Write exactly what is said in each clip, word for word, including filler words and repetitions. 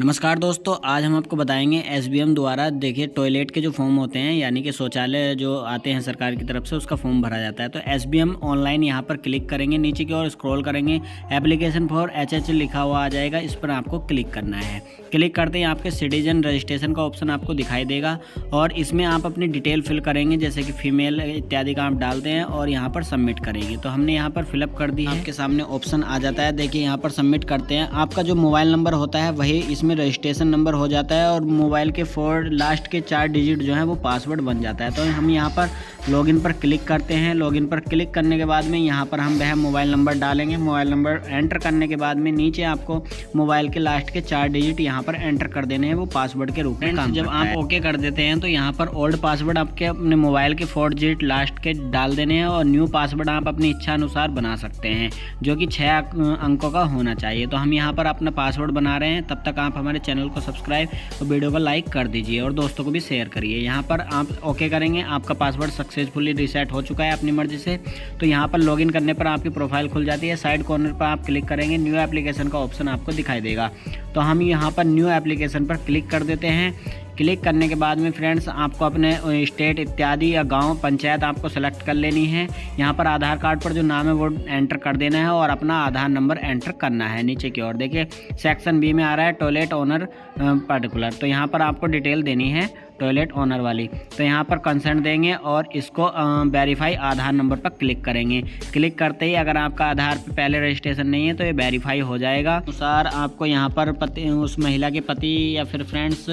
नमस्कार दोस्तों, आज हम आपको बताएंगे एसबीएम द्वारा देखिए टॉयलेट के जो फॉर्म होते हैं यानी कि शौचालय जो आते हैं सरकार की तरफ से उसका फॉर्म भरा जाता है। तो एसबीएम ऑनलाइन यहां पर क्लिक करेंगे, नीचे की ओर स्क्रॉल करेंगे, एप्लीकेशन फॉर एचएच लिखा हुआ आ जाएगा, इस पर आपको क्लिक करना है। क्लिक करते ही आपके सिटीजन रजिस्ट्रेशन का ऑप्शन आपको दिखाई देगा और इसमें आप अपनी डिटेल फिल करेंगे जैसे कि फीमेल इत्यादि का आप डालते हैं और यहाँ पर सबमिट करेंगे। तो हमने यहाँ पर फिलअप कर दी है, आपके सामने ऑप्शन आ जाता है, देखिए यहाँ पर सबमिट करते हैं। आपका जो मोबाइल नंबर होता है वही में रजिस्ट्रेशन नंबर हो जाता है और मोबाइल के फोर लास्ट के चार डिजिट जो है वो पासवर्ड बन जाता है। तो हम यहाँ पर लॉगिन पर क्लिक करते हैं। लॉगिन पर क्लिक करने के बाद में यहाँ पर हम वह मोबाइल नंबर डालेंगे। मोबाइल नंबर एंटर करने के बाद में नीचे आपको मोबाइल के लास्ट के चार डिजिट यहाँ पर एंटर कर देने हैं, वो पासवर्ड के रूप में। जब आप ओके कर देते हैं तो यहाँ पर ओल्ड पासवर्ड आपके अपने मोबाइल के फोर डिजिट लास्ट के डाल देने हैं और न्यू पासवर्ड आप अपनी इच्छा अनुसार बना सकते हैं जो कि छः अंकों का होना चाहिए। तो हम यहाँ पर अपना पासवर्ड बना रहे हैं। तब तक आप हमारे चैनल को सब्सक्राइब और वीडियो को लाइक कर दीजिए और दोस्तों को भी शेयर करिए। यहाँ पर आप ओके करेंगे, आपका पासवर्ड सक्सेसफुली रीसेट हो चुका है अपनी मर्जी से। तो यहाँ पर लॉगिन करने पर आपकी प्रोफाइल खुल जाती है। साइड कॉर्नर पर आप क्लिक करेंगे, न्यू एप्लीकेशन का ऑप्शन आपको दिखाई देगा। तो हम यहाँ पर न्यू एप्लीकेशन पर क्लिक कर देते हैं। क्लिक करने के बाद में फ्रेंड्स आपको अपने स्टेट इत्यादि या गांव पंचायत आपको सेलेक्ट कर लेनी है। यहां पर आधार कार्ड पर जो नाम है वो एंटर कर देना है और अपना आधार नंबर एंटर करना है। नीचे की ओर देखिए सेक्शन बी में आ रहा है टॉयलेट ऑनर पर्टिकुलर, तो यहां पर आपको डिटेल देनी है टॉयलेट ऑनर वाली। तो यहाँ पर कंसेंट देंगे और इसको वेरीफाई आधार नंबर पर क्लिक करेंगे। क्लिक करते ही अगर आपका आधार पर पहले रजिस्ट्रेशन नहीं है तो ये वेरीफाई हो जाएगा। अनुसार आपको यहाँ पर पति उस महिला के पति या फिर फ्रेंड्स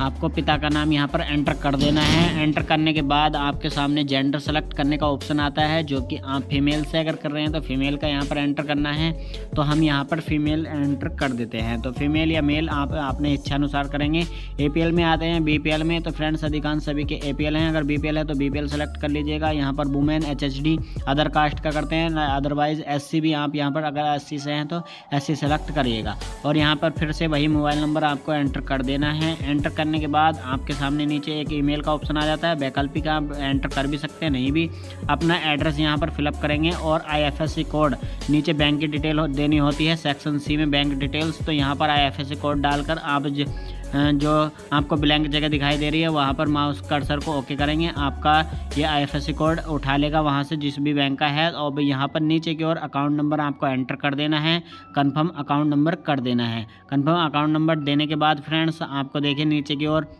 आपको पिता का नाम यहाँ पर एंटर कर देना है। एंटर करने के बाद आपके सामने जेंडर सेलेक्ट करने का ऑप्शन आता है जो कि आप फीमेल से अगर कर रहे हैं तो फीमेल का यहाँ पर एंटर करना है। तो हम यहाँ पर फीमेल एंटर कर देते हैं। तो फीमेल या मेल आप अपने इच्छानुसार करेंगे। एपीएल में आते हैं, बीपीएल में, तो फ्रेंड्स अधिकांश सभी के एपीएल हैं। अगर बीपीएल है तो बीपीएल सेलेक्ट कर लीजिएगा। यहाँ पर वुमेन एचएचडी अदर कास्ट का करते हैं, अदरवाइज एससी भी आप यहाँ पर अगर एससी से हैं तो एससी सेलेक्ट करिएगा। और यहाँ पर फिर से वही मोबाइल नंबर आपको एंटर कर देना है। एंटर करने के बाद आपके सामने नीचे एक ईमेल का ऑप्शन आ जाता है, वैकल्पिक आप एंटर कर भी सकते हैं नहीं भी। अपना एड्रेस यहाँ पर फिलअप करेंगे और आईएफएससी कोड, नीचे बैंक की डिटेल देनी होती है सेक्शन सी में बैंक डिटेल्स। तो यहाँ पर आईएफएससी कोड डालकर आप जो आपको ब्लैंक जगह दिखाई दे रही है वहाँ पर माउस कर्सर को ओके करेंगे, आपका ये आईएफएससी कोड उठा लेगा वहाँ से जिस भी बैंक का है। और यहाँ पर नीचे की ओर अकाउंट नंबर आपको एंटर कर देना है, कंफर्म अकाउंट नंबर कर देना है। कंफर्म अकाउंट नंबर देने के बाद फ्रेंड्स आपको देखिए नीचे की ओर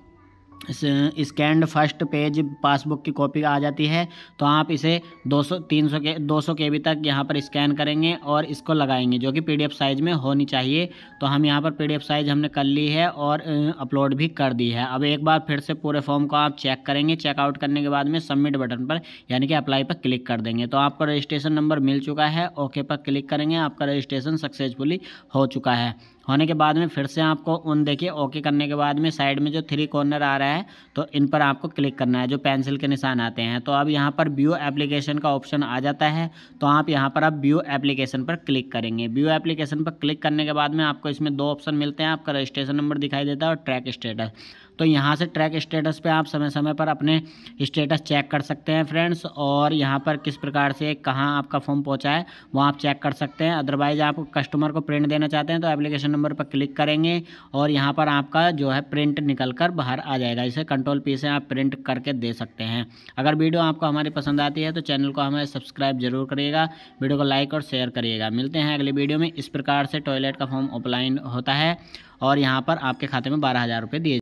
स्कैंड फर्स्ट पेज पासबुक की कॉपी आ जाती है। तो आप इसे दो सौ तीन सौ के दो सौ केबी तक यहाँ पर स्कैन करेंगे और इसको लगाएंगे जो कि पीडीएफ साइज़ में होनी चाहिए। तो हम यहाँ पर पीडीएफ साइज़ हमने कर ली है और अपलोड भी कर दी है। अब एक बार फिर से पूरे फॉर्म को आप चेक करेंगे। चेकआउट करने के बाद में सबमिट बटन पर यानी कि अप्लाई पर क्लिक कर देंगे। तो आपको रजिस्ट्रेशन नंबर मिल चुका है, ओके पर क्लिक करेंगे, आपका रजिस्ट्रेशन सक्सेसफुली हो चुका है। होने के बाद में फिर से आपको उन देखिए ओके करने के बाद में साइड में जो थ्री कॉर्नर आ रहा है तो इन पर आपको क्लिक करना है, जो पेंसिल के निशान आते हैं। तो अब यहाँ पर व्यू एप्लीकेशन का ऑप्शन आ जाता है। तो आप यहाँ पर अब व्यू एप्लीकेशन पर क्लिक करेंगे। व्यू एप्लीकेशन पर क्लिक करने के बाद में आपको इसमें दो ऑप्शन मिलते हैं, आपका रजिस्ट्रेशन नंबर दिखाई देता है और ट्रैक स्टेटस। तो यहाँ से ट्रैक स्टेटस पे आप समय समय पर अपने स्टेटस चेक कर सकते हैं फ्रेंड्स, और यहाँ पर किस प्रकार से कहाँ आपका फॉर्म पहुँचा है वो आप चेक कर सकते हैं। अदरवाइज आप कस्टमर को प्रिंट देना चाहते हैं तो एप्लीकेशन नंबर पर क्लिक करेंगे और यहाँ पर आपका जो है प्रिंट निकल कर बाहर आ जाएगा। इसे कंट्रोल पी से आप प्रिंट करके दे सकते हैं। अगर वीडियो आपको हमारी पसंद आती है तो चैनल को हमें सब्सक्राइब जरूर करिएगा, वीडियो को लाइक और शेयर करिएगा। मिलते हैं अगले वीडियो में। इस प्रकार से टॉयलेट का फॉर्म ऑफलाइन होता है और यहाँ पर आपके खाते में बारह हज़ार रुपये दिए।